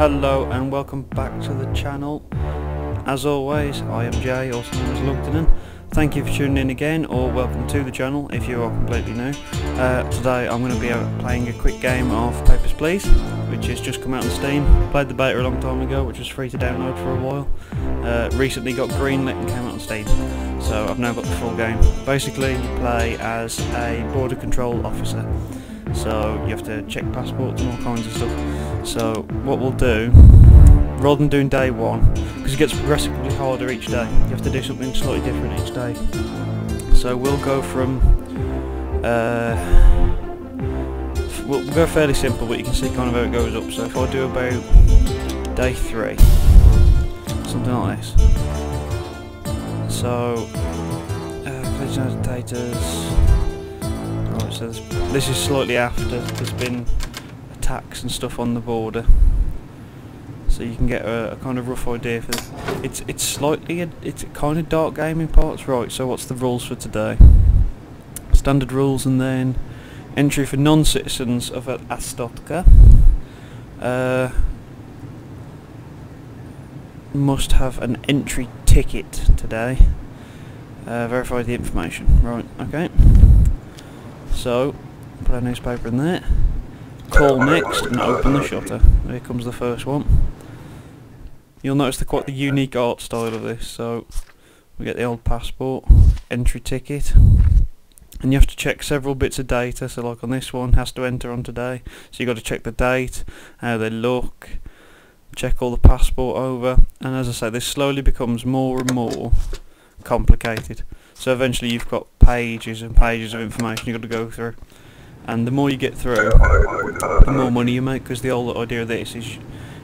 Hello and welcome back to the channel. As always, I am Jay, also known as Lugdunon. Thank you for tuning in again, or welcome to the channel if you are completely new. Today I'm going to be playing a quick game of Papers, Please, which has just come out on Steam. Played the beta a long time ago, which was free to download for a while. Recently got greenlit and came out on Steam, so I've now got the full game. Basically, you play as a border control officer. So you have to check passports and all kinds of stuff. So what we'll do, rather than doing day one, because it gets progressively harder each day, you have to do something slightly different each day. So we'll go from, we'll go fairly simple, but you can see kind of how it goes up. So if I do about day three, something like this. So, pledge annotators. So this is slightly after there's been attacks and stuff on the border, so you can get a kind of rough idea for this. It's a kind of dark game in parts. Right, so what's the rules for today? Standard rules, and then entry for non-citizens of Arstotzka. Must have an entry ticket today. Verify the information. Right, okay. So, put our newspaper in there, call next and open the shutter. Here comes the first one. You'll notice quite the unique art style of this, so we get the old passport, entry ticket, and you have to check several bits of data, so like on this one, has to enter on today, so you got to check the date, how they look, check all the passport over, and as I say, this slowly becomes more and more complicated. So eventually you've got pages and pages of information you've got to go through, and the more you get through, the more money you make, because the whole idea of this is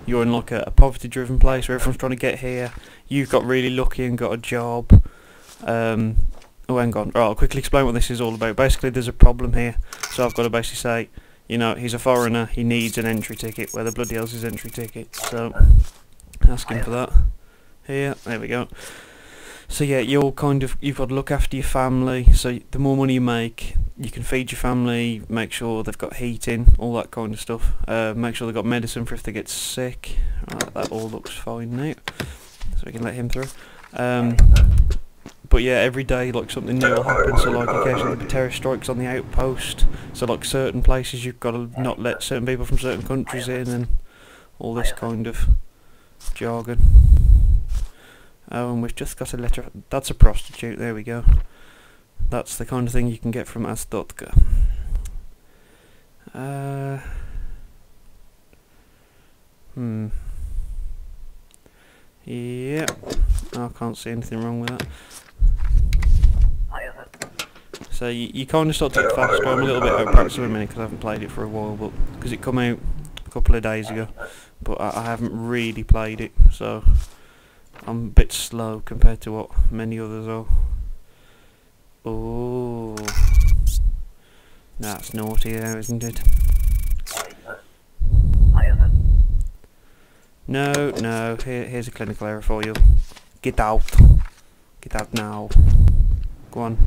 you're in like a poverty driven place where everyone's trying to get here. You've got really lucky and got a job. Oh, hang on, right, I'll quickly explain what this is all about. Basically there's a problem here, so I've got to basically say, you know, he's a foreigner, he needs an entry ticket. Where the bloody hell's his entry ticket? So ask him for that. Here, there we go. So yeah, you've got to look after your family, so the more money you make, you can feed your family, make sure they've got heating, all that kind of stuff. Make sure they've got medicine for if they get sick. Right, that all looks fine now, so we can let him through. But yeah, every day like something new will happen, so like occasionally there'll be terror strikes on the outpost, so like certain places you've got to not let certain people from certain countries in, and all this kind of jargon. Oh, and we've just got a letter. That's a prostitute, there we go. That's the kind of thing you can get from Arstotzka. Yeah, I can't see anything wrong with that. So you kind of start to get faster. I'm a little bit out of practice at the minute because I haven't played it for a while, but because it came out a couple of days ago, but I haven't really played it, so I'm a bit slow compared to what many others are. Oh, that's naughty there, isn't it? No, here's a clinical error for you. Get out now. Go on.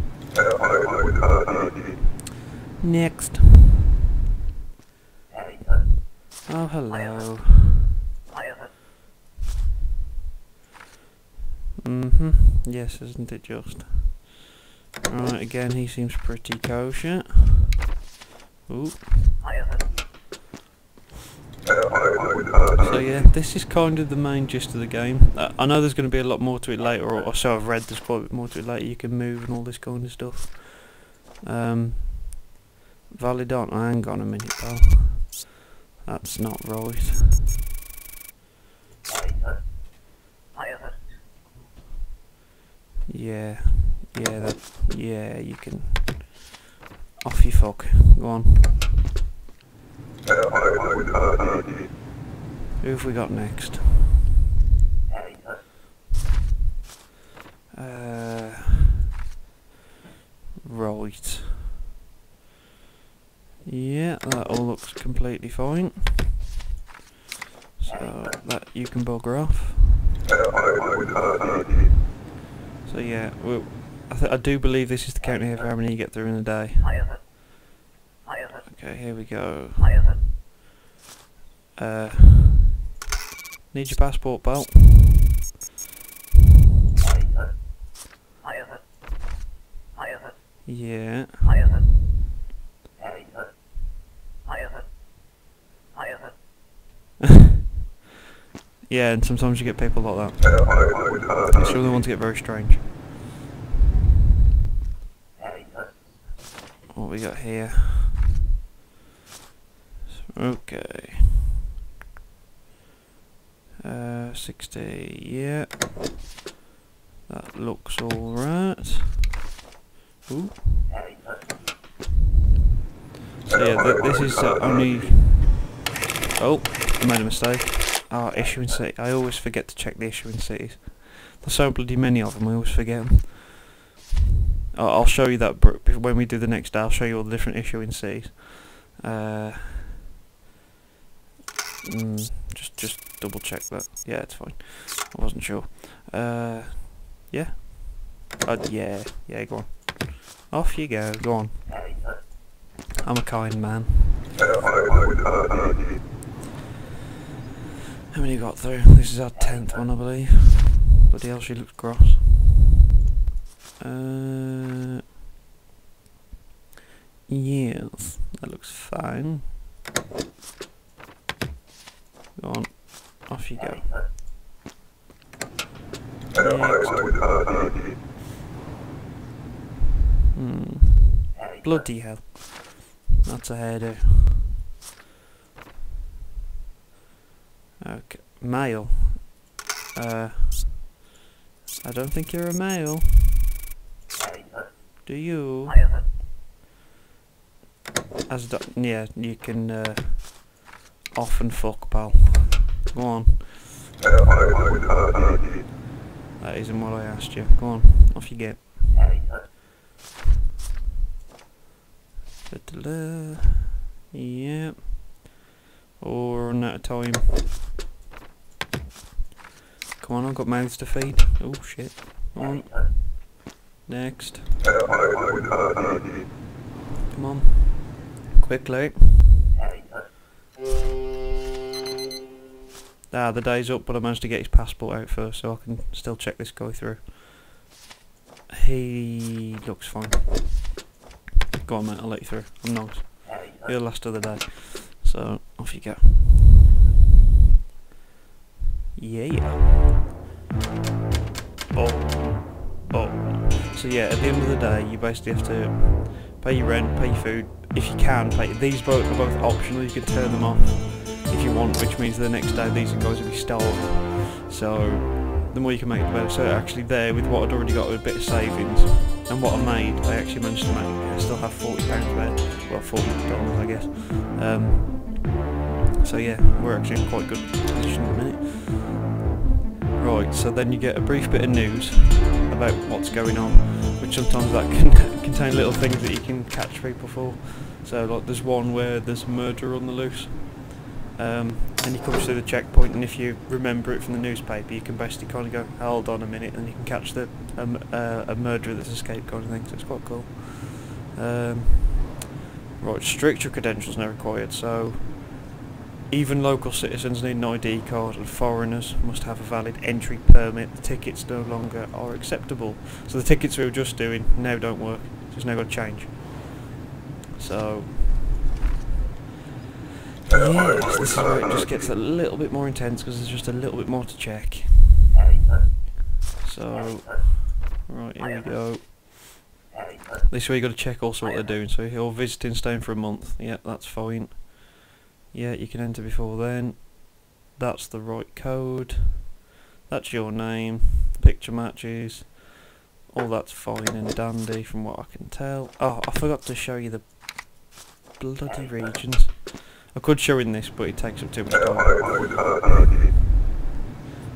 Next. Oh, hello. Yes, isn't it just? Right, again, he seems pretty kosher. Ooh. So yeah, this is kind of the main gist of the game. I know there's going to be a lot more to it later, or so I've read there's quite a bit more to it later. You can move and all this kind of stuff. Valid on, hang on a minute though. That's not right. Yeah, you can. Off you fuck. Go on. Who have we got next? Right. Yeah, that all looks completely fine. So that you can bugger off. So yeah, I do believe this is the count here for how many you get through in a day. Okay, here we go. Need your passport, pal. Yeah. Yeah, and sometimes you get people like that. It's the only ones that get very strange. What we got here? Okay. 60, yeah. That looks alright. Ooh. So yeah, this is only... Oh, I made a mistake. Ah, issuing city. I always forget to check the issuing cities. There's so bloody many of them, I always forget them. I'll show you that when we do the next day, I'll show you all the different issuing cities. Just double check that. Yeah, it's fine. I wasn't sure. Yeah. Yeah, go on. Off you go, go on. I'm a kind man. How many got through? This is our 10th one, I believe. Bloody hell, she looks gross. Yes, that looks fine. Go on, off you go. Next. Bloody hell. That's a hairdo. Okay, male. I don't think you're a male. Do you? Yeah, you can off and fuck, pal. Go on. That isn't what I asked you. Go on, off you get. Yep. Or not a time. Come on, I've got mouths to feed. Oh shit. Come on. Next. Come on. Quickly. Ah, the day's up, but I managed to get his passport out first, so I can still check this guy through. He looks fine. Go on, mate, I'll let you through. I'm nice. You're the last of the day. So, off you go. Yeah. So yeah, at the end of the day, you basically have to pay your rent, pay your food. If you can, pay. These boats are both optional, you can turn them off if you want, which means the next day these guys will be starved. So, the more you can make, the better. So actually there, with what I'd already got, with a bit of savings, and what I made, I actually managed to make. I still have £40 there, well $40 I guess. So yeah, we're actually in quite good position at the minute. Right, so then you get a brief bit of news about what's going on, which sometimes that can contain little things that you can catch people for. So like there's one where there's a murderer on the loose, and he comes through the checkpoint, and if you remember it from the newspaper, you can basically kind of go, hold on a minute, and you can catch the a murderer that's escaped, kind of thing. So it's quite cool. Right, stricter credentials now required. So even local citizens need an ID card, and foreigners must have a valid entry permit. The tickets no longer are acceptable. So the tickets we were just doing now don't work. So it's now got to change. So. Yeah, this is where it just gets a little bit more intense, because there's just a little bit more to check. So, right, here we go. This way you got to check also what they're doing. So you're visiting, staying for a month. Yeah, that's fine. Yeah, you can enter before then. That's the right code. That's your name. Picture matches. All that's fine and dandy from what I can tell. Oh, I forgot to show you the bloody regions. I could show in this, but it takes up too much time.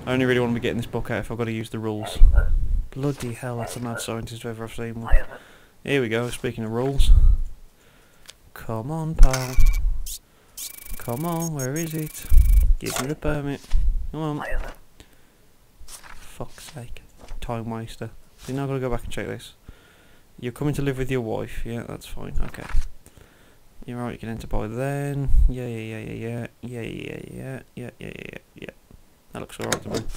I only really want to be getting this book out if I've got to use the rules. Bloody hell, that's a mad scientist if ever I've seen one. Here we go, speaking of rules. Come on, pal. Come on, where is it? Give me the permit. Come on. Fuck's sake. Time waster. So now I've got to go back and check this. You're coming to live with your wife. Yeah, that's fine. Okay. You're right, you can enter by then. Yeah. looks alright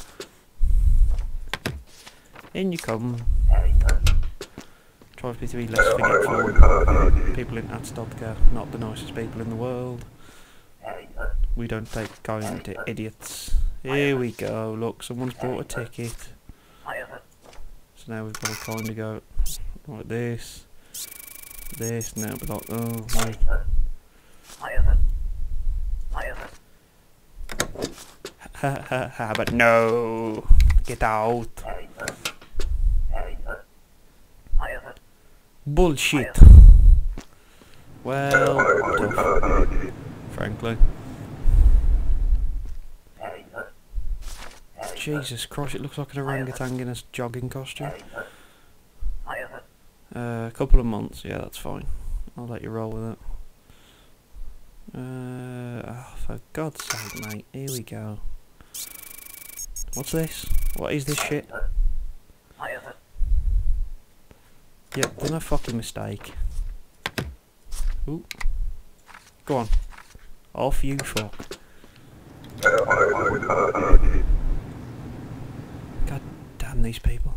to me. In you come. Tries me to be less forgetful. People in Arstotzka, not the nicest people in the world. We don't take kind to idiots. Here we go, look, someone's bought a ticket. So now we've got to kind of go like this. This, now we're like, oh, wait. Ha ha ha, but no! Get out! Bullshit! Well, tough, frankly. Jesus Christ, it looks like an orangutan in a jogging costume. A couple of months, yeah, that's fine. I'll let you roll with it. Oh, for God's sake, mate, here we go. What's this? What is this shit? Yep, there's no fucking mistake. Ooh. Go on. Off you fuck. God damn these people.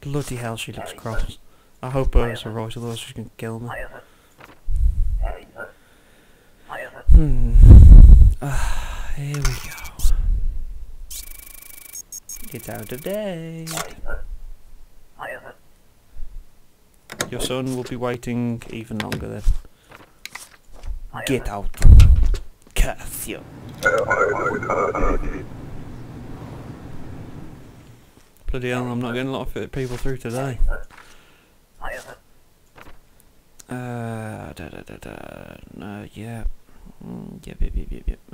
Bloody hell, she looks cross. I hope it's alright, otherwise she can kill me. Here we go. It's out of date. Your son will be waiting even longer then. Get out. Curse you. Bloody hell, I'm not getting a lot of people through today. Yeah. Yep.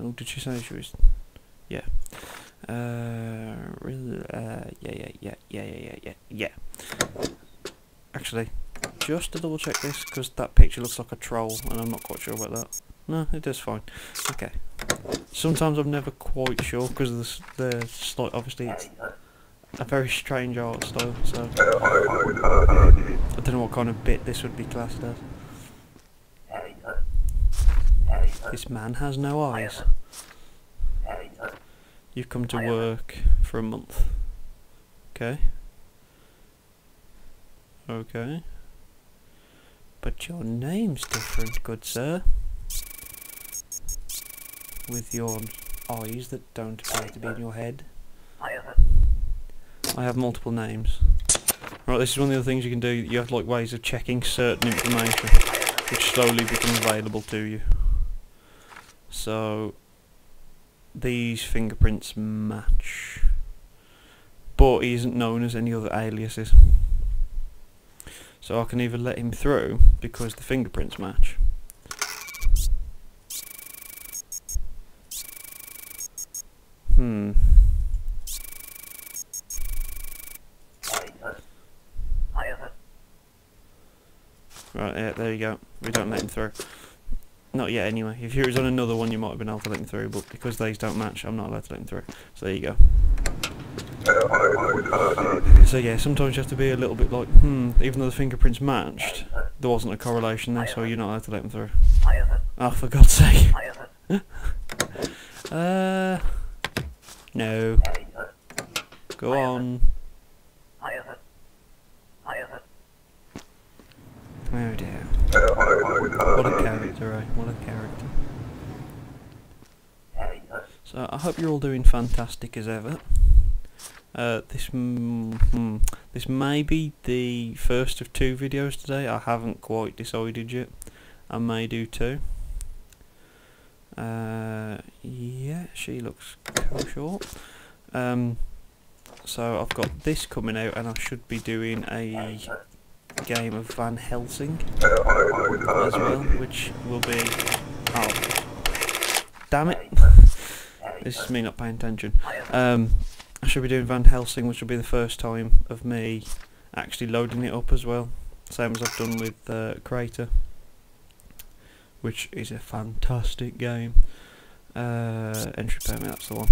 Oh, did she say she was? Yeah. Yeah. Actually, just to double check this, because that picture looks like a troll, and I'm not quite sure about that. No, it does fine. Okay. Sometimes I'm never quite sure, because of the slight, obviously it's a very strange art style, so I don't know what kind of bit this would be classed as. This man has no eyes. You've come to work for a month. Okay. Okay. But your name's different, good sir. With your eyes that don't appear to be in your head. I have multiple names. Right, this is one of the other things you can do. You have like ways of checking certain information, which slowly becomes available to you. So these fingerprints match, but he isn't known as any other aliases. So I can either let him through because the fingerprints match, right, yeah, there you go, we don't let him through. Not yet, anyway. If he was on another one, you might have been able to let him through, but because these don't match, I'm not allowed to let him through. So there you go. So yeah, sometimes you have to be a little bit like, even though the fingerprints matched, there wasn't a correlation there, so you're not allowed to let him through. Oh, for God's sake. No. Go on. Oh dear. What a character, eh? What a character. So, I hope you're all doing fantastic as ever. This may be the first of two videos today. I haven't quite decided yet. I may do two. Yeah, she looks short. So, I've got this coming out and I should be doing a game of Van Helsing as well, which will be, oh damn it, this is me not paying attention. I should be doing Van Helsing, which will be the first time of me actually loading it up as well, same as I've done with Crater, which is a fantastic game. Entry permit, that's the one.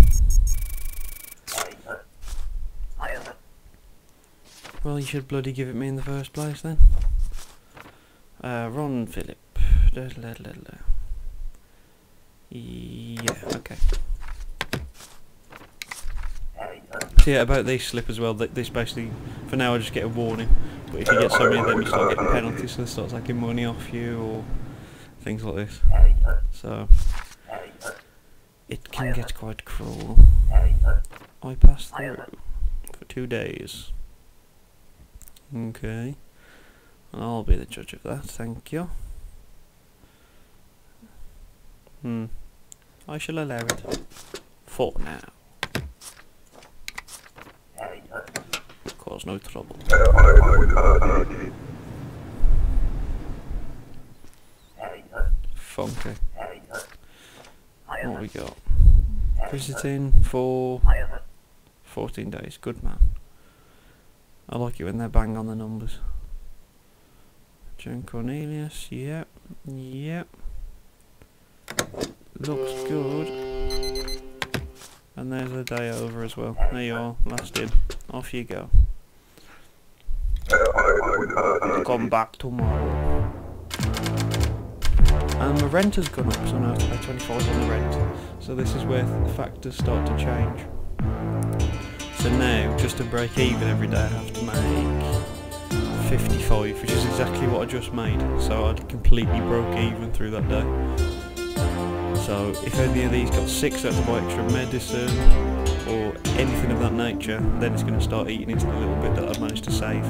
Well, you should bloody give it me in the first place then. Ron Phillip. Yeah, okay. So yeah, about these slip as well, this basically, for now I just get a warning, but if you get so many then you start getting penalties, so they start taking money off you or things like this. So it can get quite cruel. I passed through for 2 days. Okay. I'll be the judge of that, thank you. I shall allow it. For now. Cause no trouble. Funky. What we got? Visiting for 14 days. Good man. I like it when they bang on the numbers. John Cornelius, yep, yep. Looks good. And there's the day over as well. There you are, last in. Off you go. Come back tomorrow. And the rent has gone up, so now I have to pay 25 on the rent. So this is where the factors start to change. So now, just to break even every day, I have to make 55, which is exactly what I just made. So I completely broke even through that day. So if any of these got 6 out of my extra medicine or anything of that nature, then it's going to start eating into the little bit that I've managed to save.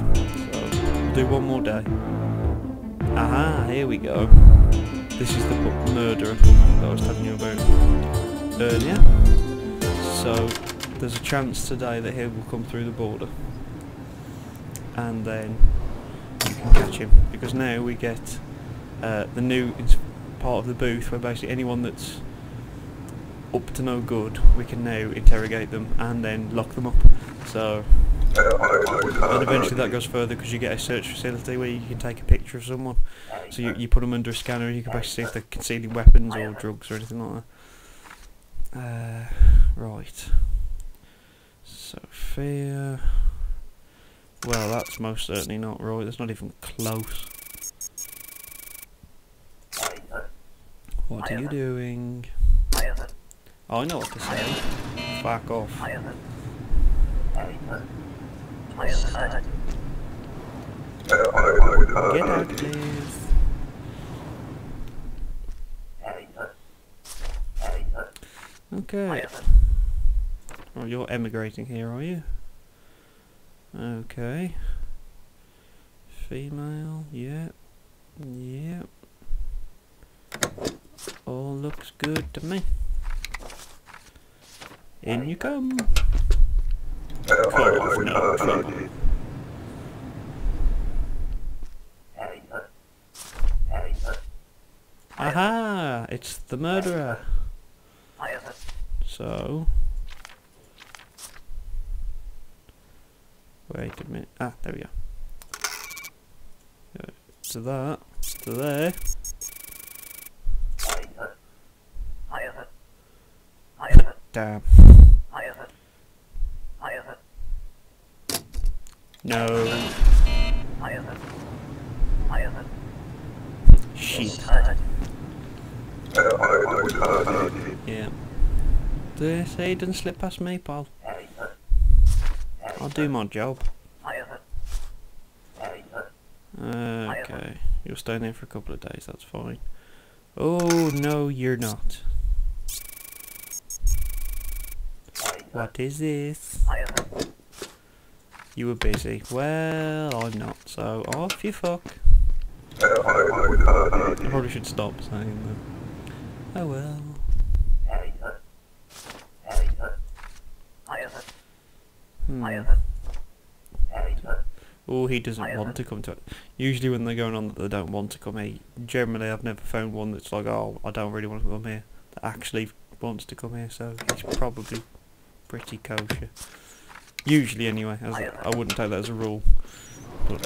So we'll do one more day. Aha, here we go. This is the murderer that I was telling you about earlier. So there's a chance today that he will come through the border. And then you can catch him. Because now we get the new part of the booth where basically anyone that's up to no good, we can now interrogate them and then lock them up. So, and eventually that goes further because you get a search facility where you can take a picture of someone. So you put them under a scanner and you can basically see if they're concealing weapons or drugs or anything like that. Right. Sophia. Well, that's most certainly not right. That's not even close. What are you doing? I know what to say. Fuck off. Get out, please. Okay. Oh, you're emigrating here, are you? Okay. Female, yep. Yep. All looks good to me. In you come. Oh, no trouble. Aha! It's the murderer. So, wait a minute. Ah, there we go. To that. To there. Damn. No. Shit. Yeah. Say you didn't slip past me, pal. I'll do my job. Okay. You're staying there for a couple of days, that's fine. Oh, no, you're not. What is this? You were busy. Well, I'm not, so off you fuck. I probably should stop saying that. Oh well. Oh, he doesn't want to come to it. Usually when they're going on that they don't want to come here. Generally I've never found one that's like, oh, I don't really want to come here, that actually wants to come here, so he's probably pretty kosher. Usually anyway, as I wouldn't take that as a rule. But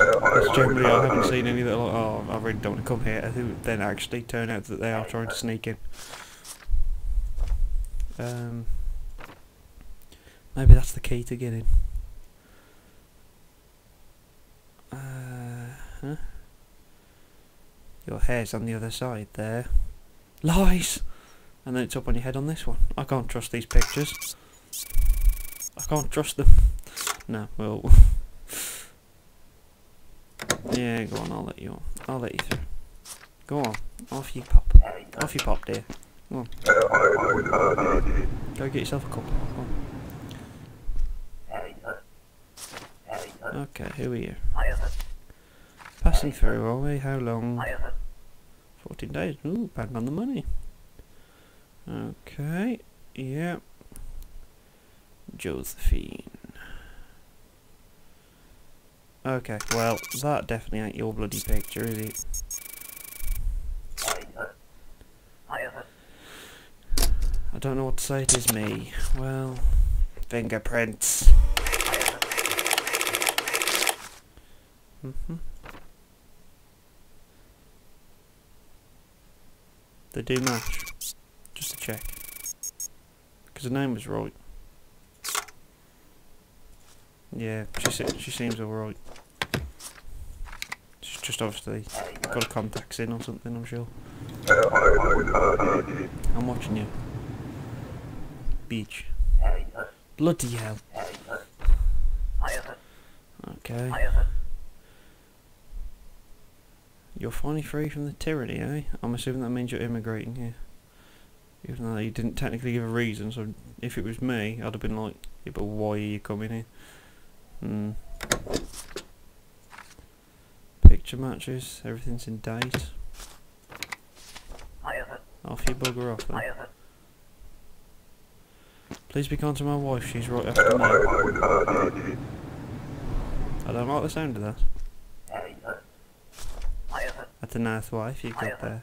generally I haven't seen any that are like, oh, I really don't want to come here, who then actually turn out that they are trying to sneak in. Maybe that's the key to getting in. Huh? Your hair's on the other side there. Lies! And then it's up on your head on this one. I can't trust these pictures. I can't trust them. No, well. Yeah, go on, I'll let you on. I'll let you through. Go on, off you pop. Off you pop, dear. Go on. Go get yourself a cup. Okay, who are you? Passing through, are we? How long? 14 days. Ooh, bang on the money. Okay, yeah. Josephine. Okay, well, that definitely ain't your bloody picture, is it? I don't know what to say, it is me. Well, fingerprints. They do match. Just to check. Because the name was right. Yeah, she seems alright. She's just obviously got her contacts in or something, I'm sure. I'm watching you. Beach. Bloody hell. Okay. You're finally free from the tyranny, eh? I'm assuming that means you're immigrating here. Even though you didn't technically give a reason, so if it was me, I'd have been like, yeah, but why are you coming here? Hmm. Picture matches, everything's in date. Off you bugger off then. Please be kind to my wife, she's right after me. I don't like the sound of that. That's a nice wife you got there.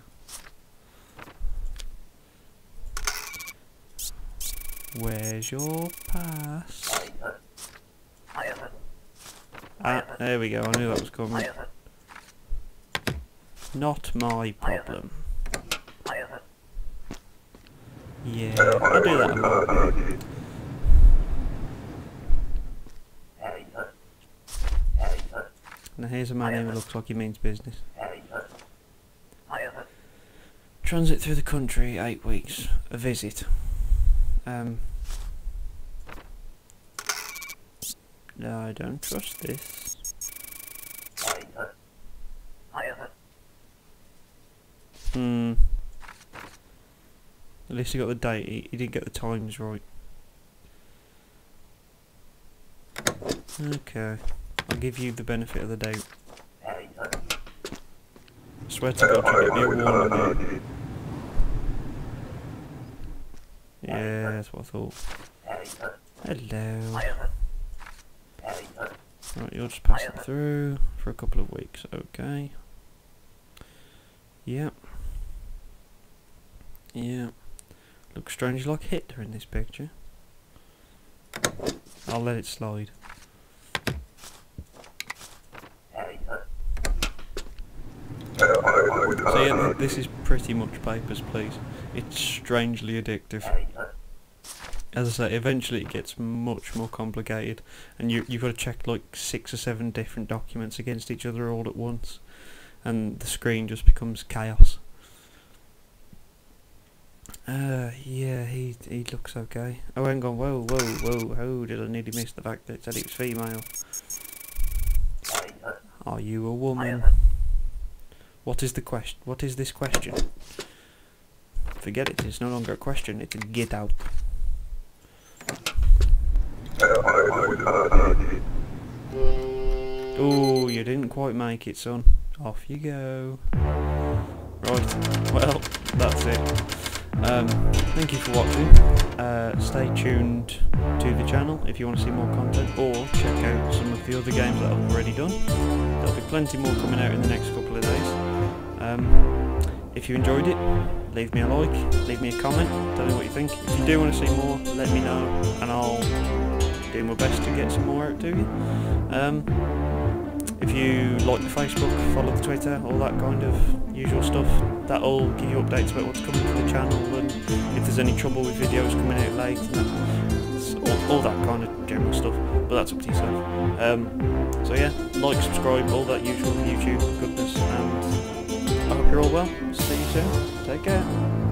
Where's your pass? Ah, there we go, I knew that was coming. Not my problem. Yeah, I do that a lot. Now here's a man who looks like he means business. Transit through the country, 8 weeks. A visit. No, I don't trust this. Hmm. At least he got the date, he did get the times right. Okay. I'll give you the benefit of the doubt. I swear to God you get me a warning here. Yeah, that's what I thought. Hello. Right, you're just passing through for a couple of weeks, okay. Yep. Yeah. Looks strangely like Hitler in this picture. I'll let it slide. So yeah, this is pretty much Papers, Please. It's strangely addictive. As I say, eventually it gets much more complicated, and you've got to check like 6 or 7 different documents against each other all at once, and the screen just becomes chaos. Yeah, he looks okay. Oh, hang on, whoa, whoa, whoa, oh, did I nearly miss the fact that it said it was female? Are you a woman? What is the question? What is this question? Forget it, it's no longer a question, it's a get out. Oh, you didn't quite make it, son. Off you go. Right, well, that's it. Thank you for watching. Stay tuned to the channel if you want to see more content, or check out some of the other games that I've already done. There'll be plenty more coming out in the next couple of days. If you enjoyed it, leave me a like, leave me a comment, tell me what you think. If you do want to see more, let me know, and I'll do my best to get some more out to you. If you like the Facebook, follow the Twitter, all that kind of usual stuff, that'll give you updates about what's coming to the channel, and if there's any trouble with videos coming out late, and all that kind of general stuff, but that's up to yourself. So yeah, like, subscribe, all that usual YouTube goodness, and I hope you're all well. See you soon. Take care.